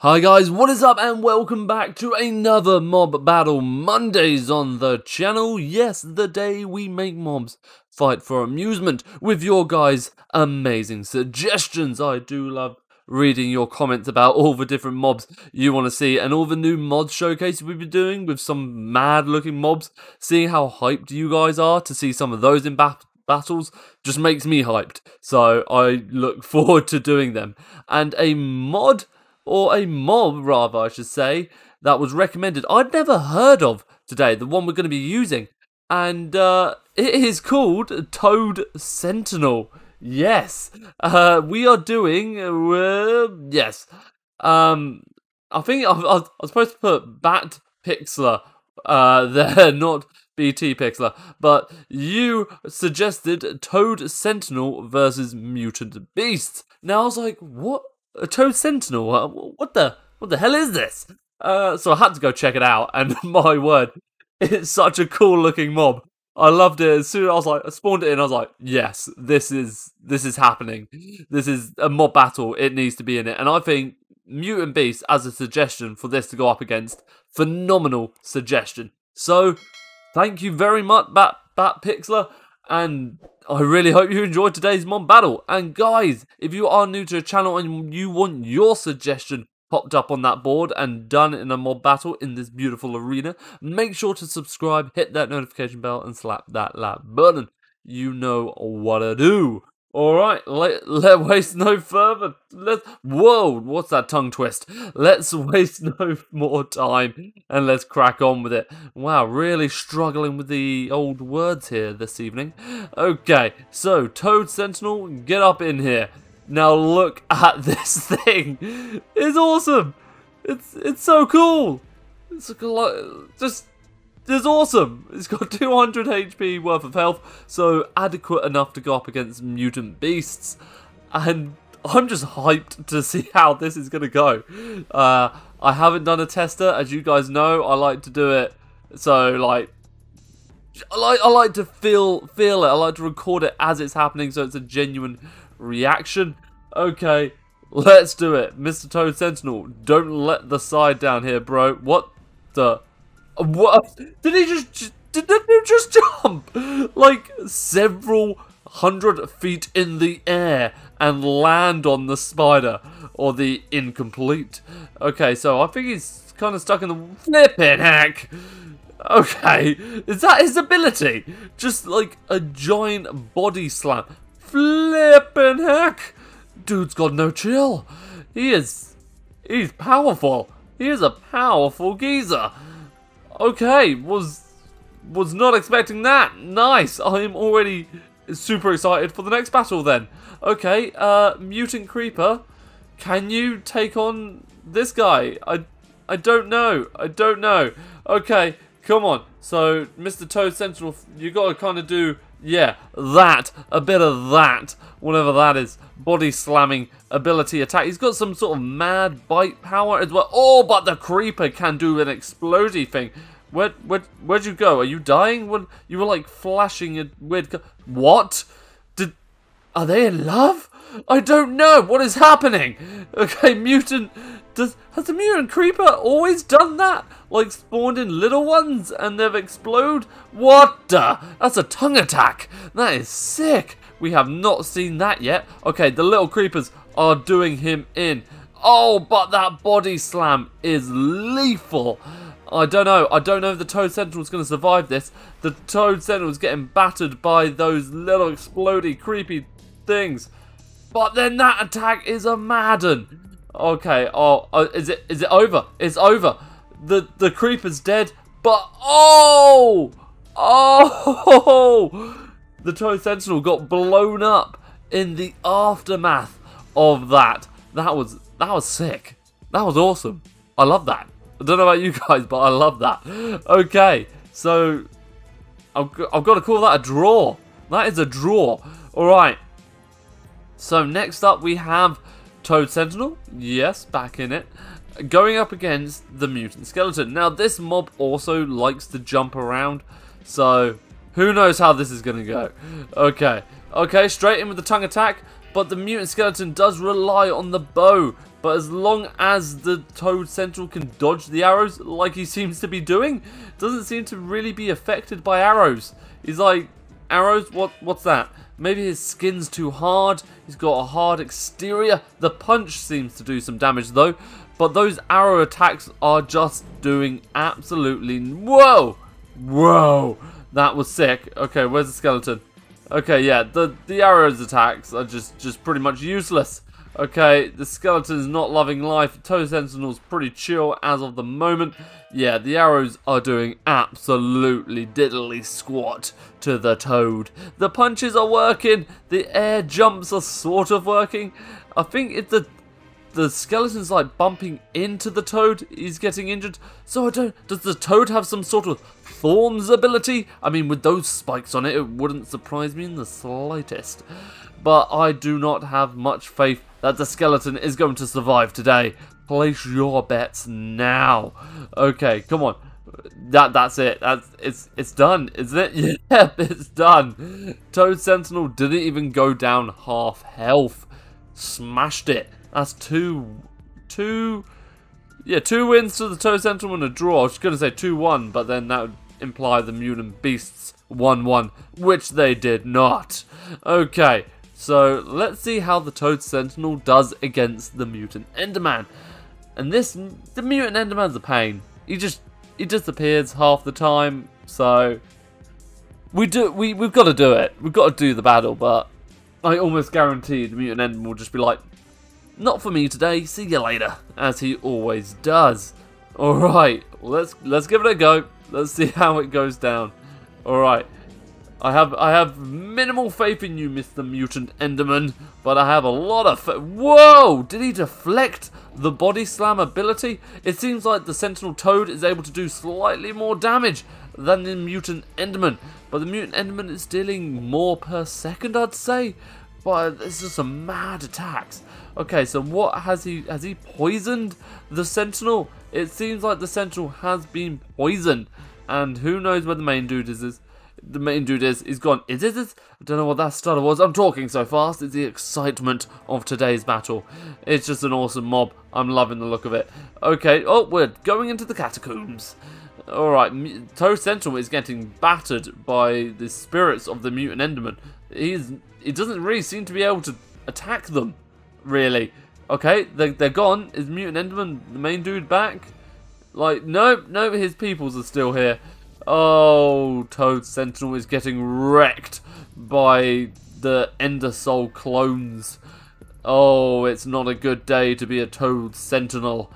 Hi guys, what is up and welcome back to another Mob Battle Mondays on the channel. Yes, the day we make mobs fight for amusement with your guys' amazing suggestions. I do love reading your comments about all the different mobs you want to see and all the new mod showcases we've been doing with some mad looking mobs. Seeing how hyped you guys are to see some of those in battles just makes me hyped. So I look forward to doing them. And a mod... or a mob, rather, I should say, that was recommended. I'd never heard of today, the one we're going to be using. And it is called Toad Sentinel. Yes. We are doing... yes. I think I was supposed to put BatPixler there, not BT Pixler. But you suggested Toad Sentinel versus Mutant Beasts. Now, I was like, what? A Toad Sentinel? What the hell is this? So I had to go check it out, and my word, it's such a cool looking mob. I loved it. As soon as I was like, I spawned it in, I was like, yes, this is happening. This is a mob battle. It needs to be in it. And I think Mutant Beasts as a suggestion for this to go up against, phenomenal suggestion. So thank you very much, BatPixler. And I really hope you enjoyed today's mob battle. And guys, if you are new to the channel and you want your suggestion popped up on that board and done in a mob battle in this beautiful arena, make sure to subscribe, hit that notification bell and slap that like button. You know what to do. Alright, let's waste no further. Whoa, what's that tongue twist? Let's waste no more time and let's crack on with it. Wow, really struggling with the old words here this evening. Okay, so Toad Sentinel, get up in here. Now look at this thing. It's awesome. It's so cool. It's just... it's awesome! It's got 200 HP worth of health, so adequate enough to go up against Mutant Beasts. And I'm just hyped to see how this is going to go. I haven't done a tester, as you guys know, I like to do it. So, like, I like to feel it, I like to record it as it's happening so it's a genuine reaction. Okay, let's do it. Mr. Toad Sentinel, don't let the side down here, bro. What the... what? Did he just jump like several hundred feet in the air and land on the spider or the incomplete? Okay, so I think he's kind of stuck in the flipping heck. Okay, is that his ability? Just like a giant body slam, flipping heck. Dude's got no chill. He's powerful. He is a powerful geezer. Okay, was not expecting that. Nice. I'm already super excited for the next battle then. Okay, Mutant Creeper, can you take on this guy? I don't know. I don't know. Okay, come on. So, Mr. Toad Sentinel, you got to kind of do, yeah, that. A bit of that. Whatever that is. Body slamming ability attack. He's got some sort of mad bite power as well. Oh, but the creeper can do an explodey thing. Where'd you go? Are you dying? What, you were like flashing a weird... what? Are they in love? I don't know. What is happening? Okay, mutant... Has the mutant creeper always done that? Like spawned in little ones and they've exploded? What the? That's a tongue attack. That is sick. We have not seen that yet. Okay, the little creepers are doing him in. Oh, but that body slam is lethal. I don't know. I don't know if the Toad Sentinel is going to survive this. The Toad Sentinel is getting battered by those little explodey creepy things. But then that attack is a Madden. Okay, oh, is it over? It's over. The creeper's dead, but oh, the Toad Sentinel got blown up in the aftermath of that. That was sick. That was awesome. I love that. I don't know about you guys, but I love that. Okay, so I've got to call that a draw. That is a draw. All right. So next up we have Toad Sentinel, yes, back in it. going up against the Mutant Skeleton. Now, this mob also likes to jump around, so who knows how this is going to go. Okay, okay, straight in with the tongue attack, but the Mutant Skeleton does rely on the bow. But as long as the Toad Sentinel can dodge the arrows, like he seems to be doing, doesn't seem to really be affected by arrows. He's like, arrows? What's that? Maybe his skin's too hard, he's got a hard exterior. The punch seems to do some damage though, but those arrow attacks are just doing absolutely... Whoa! Whoa! That was sick. Okay, where's the skeleton? Okay, yeah, the arrows attacks are just pretty much useless. Okay, the skeleton's not loving life. Toad Sentinel's pretty chill as of the moment. Yeah, the arrows are doing absolutely diddly squat to the toad. The punches are working. The air jumps are sort of working. I think if the skeleton's like bumping into the toad, he's getting injured. So I don't... Does the toad have some sort of thorns ability? I mean, with those spikes on it, it wouldn't surprise me in the slightest. But I do not have much faith that the skeleton is going to survive today. Place your bets now. Okay, come on. That's it. It's done, isn't it? Yeah, it's done. Toad Sentinel didn't even go down half health. Smashed it. That's two wins to the Toad Sentinel and a draw. I was going to say 2-1, but then that would imply the Mutant Beasts 1-1, which they did not. Okay. So let's see how the Toad Sentinel does against the Mutant Enderman. And the Mutant Enderman's a pain. He disappears half the time. So we've got to do it. We've got to do the battle. But I almost guarantee the Mutant Enderman will just be like, "Not for me today. See you later," as he always does. All right, let's give it a go. Let's see how it goes down. All right. I have minimal faith in you, Mr. Mutant Enderman, but I have a lot of faith. Whoa! Did he deflect the body slam ability? It seems like the Sentinel Toad is able to do slightly more damage than the Mutant Enderman, but the Mutant Enderman is dealing more per second, I'd say. But it's just some mad attacks. Okay, so what has he poisoned the Sentinel? It seems like the Sentinel has been poisoned, and who knows where the main dude is. The main dude is gone. Is it? I don't know what that stutter was. I'm talking so fast. It's the excitement of today's battle. It's just an awesome mob. I'm loving the look of it. Okay. Oh, we're going into the catacombs. All right. Toad Sentinel is getting battered by the spirits of the Mutant Enderman. He doesn't really seem to be able to attack them, really. Okay. They're gone. Is Mutant Enderman the main dude back? Like, no. His peoples are still here. Oh, Toad Sentinel is getting wrecked by the Ender Soul clones. Oh, it's not a good day to be a Toad Sentinel.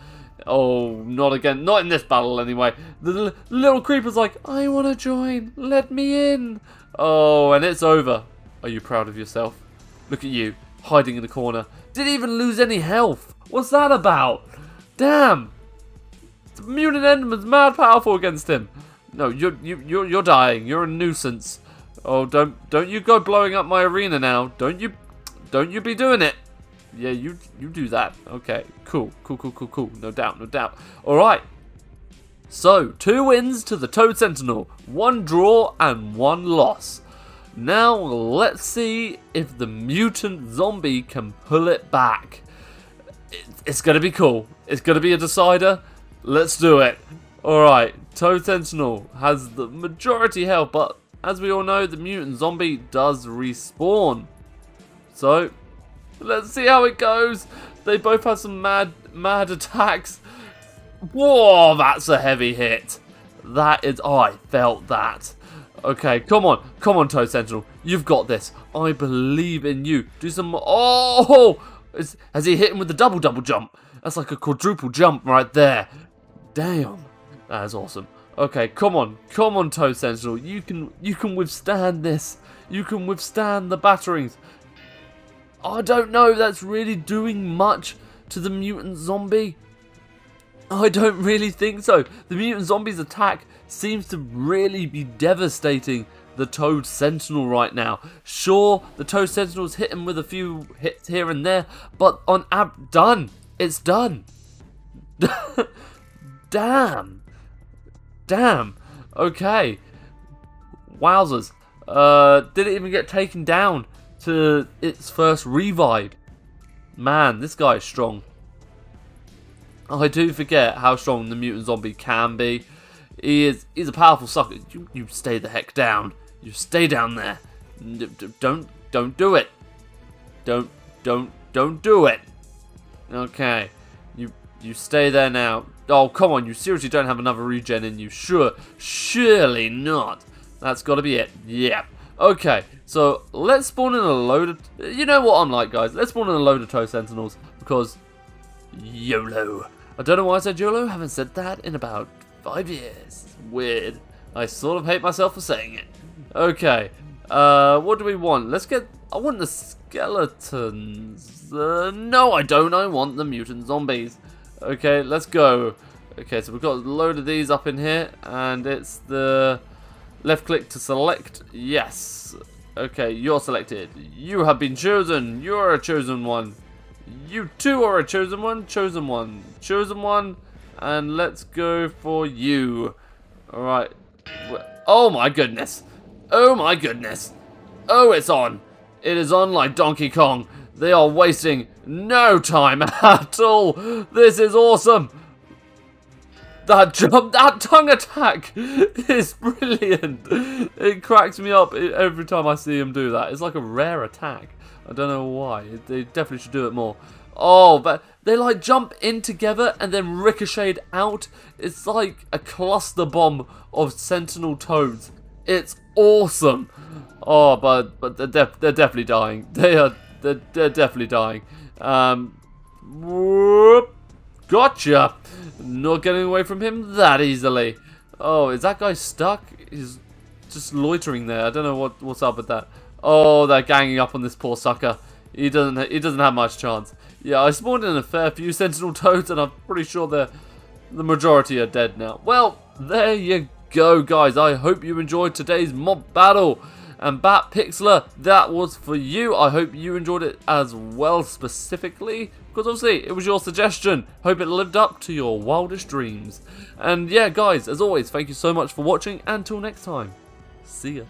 Oh, not again. Not in this battle, anyway. The little creeper's like, "I want to join. Let me in." Oh, and it's over. Are you proud of yourself? Look at you, hiding in the corner. Didn't even lose any health. What's that about? Damn. The Mutant Enderman's mad powerful against him. No, you're dying. You're a nuisance. Oh, don't you go blowing up my arena now. Don't you be doing it. Yeah, you do that. Okay, cool. No doubt. All right. So 2 wins to the Toad Sentinel, 1 draw and 1 loss. Now let's see if the Mutant Zombie can pull it back. It's gonna be cool. It's gonna be a decider. Let's do it. Alright, Toad Sentinel has the majority health, but as we all know, the Mutant Zombie does respawn. So, let's see how it goes. They both have some mad attacks. Whoa, that's a heavy hit. That is, oh, I felt that. Okay, come on, Toad Sentinel. You've got this. I believe in you. Do some, oh! Has he hit him with the double jump? That's like a quadruple jump right there. Damn. That is awesome. Okay, come on, Toad Sentinel. You can withstand this. You can withstand the batterings. I don't know. That's really doing much to the Mutant Zombie. I don't really think so. The Mutant Zombie's attack seems to really be devastating the Toad Sentinel right now. Sure, the Toad Sentinel's hit him with a few hits here and there, but on ab done. It's done. Damn. Okay. Wowzers. Did it even get taken down to its first revive? Man, this guy is strong. I do forget how strong the mutant zombie can be. He's a powerful sucker. You stay the heck down. You stay down there. Don't do it. Don't do it. Okay. You stay there now. Oh, come on. You seriously don't have another regen in you. Surely not. That's got to be it. Yeah. Okay. So, let's spawn in a load of... You know what I'm like, guys. Let's spawn in a load of Toad Sentinels. Because... YOLO. I don't know why I said YOLO. I haven't said that in about 5 years. It's weird. I sort of hate myself for saying it. Okay. What do we want? Let's get... I want the skeletons. No, I don't. I want the mutant zombies. Okay, let's go. Okay, so we've got a load of these up in here. And it's the... Left click to select. Yes. Okay, you're selected. You have been chosen. You're a chosen one. You too are a chosen one. Chosen one. Chosen one. And let's go for you. Alright. Oh my goodness. Oh my goodness. Oh, it's on. It is on like Donkey Kong. They are wasting no time at all. This is awesome. That jump, that tongue attack is brilliant. It cracks me up every time I see him do that. It's like a rare attack. I don't know why. They definitely should do it more. Oh, but they like jump in together and then ricocheted out. It's like a cluster bomb of sentinel toads. It's awesome. Oh, but they're definitely dying. They're definitely dying. Whoop. Gotcha! Not getting away from him that easily. Oh, is that guy stuck? He's just loitering there. I don't know what's up with that. Oh, they're ganging up on this poor sucker. He doesn't have much chance. Yeah, I spawned in a fair few sentinel toads, and I'm pretty sure the majority are dead now. Well, there you go, guys. I hope you enjoyed today's mob battle. And BatPixler, that was for you. I hope you enjoyed it as well, specifically, because obviously it was your suggestion. Hope it lived up to your wildest dreams. And yeah, guys, as always, thank you so much for watching. Until next time, see ya.